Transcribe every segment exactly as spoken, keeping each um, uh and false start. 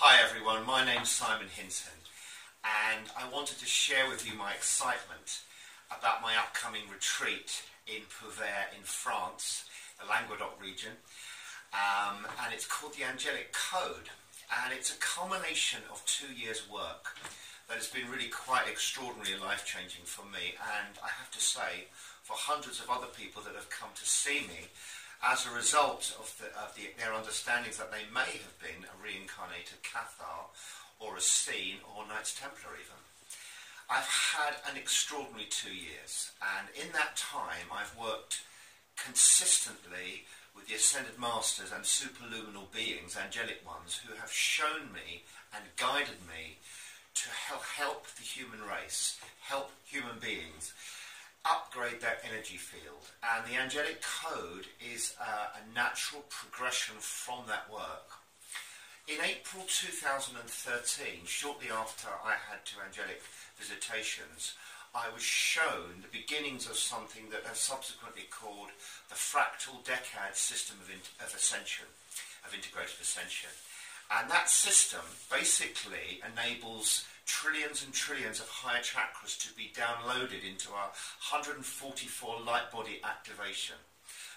Hi everyone, my name's Simon Hinton and I wanted to share with you my excitement about my upcoming retreat in Puivert in France, the Languedoc region, um, and it's called the Angelic Code, and it's a culmination of two years work that has been really quite extraordinary and life-changing for me, and I have to say for hundreds of other people that have come to see me as a result of, the, of the, their understandings that they may have been a reincarnated Cathar or Essene or Knights Templar even. I've had an extraordinary two years, and in that time I've worked consistently with the Ascended Masters and superluminal beings, angelic ones, who have shown me and guided me to help the human race, help human beings upgrade their energy field, and the Angelic Code is uh, a natural progression from that work. In April two thousand thirteen, shortly after I had two angelic visitations, I was shown the beginnings of something that has subsequently called the Fractal Decad System of, of Ascension, of Integrated Ascension. And that system basically enables trillions and trillions of higher chakras to be downloaded into our one hundred forty-four light body activation.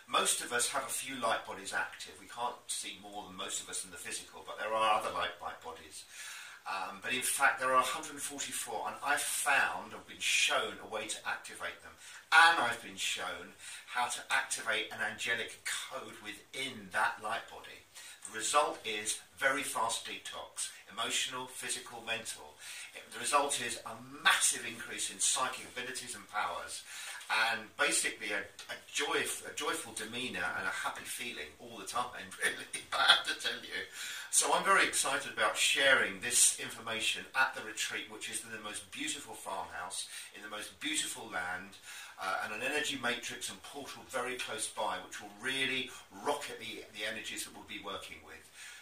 Most of us have a few light bodies active. We can't see more than most of us in the physical, but there are other light, light bodies. Um, but in fact, there are one hundred forty-four, and I've found, I've been shown a way to activate them. And I've been shown how to activate an angelic code within that light body. The result is very fast detox, emotional, physical, mental. It, the result is a massive increase in psychic abilities and powers, and basically a, a, joy, a joyful demeanour and a happy feeling all the time, really, I have to tell you. So I'm very excited about sharing this information at the retreat, which is in the most beautiful farmhouse, in the most beautiful land, uh, and an energy matrix and portal very close by, which will really rocket the, the energies that we'll be working with.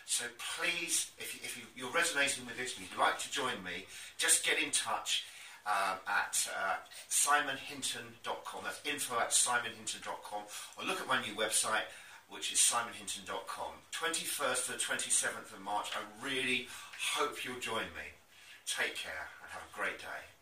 So please, if, you, if you, you're resonating with this and you'd like to join me, just get in touch. Uh, at uh, simon hinton dot com, that's info at simon hinton dot com, or look at my new website, which is simon hinton dot com. twenty-first to the twenty-seventh of March, I really hope you'll join me. Take care and have a great day.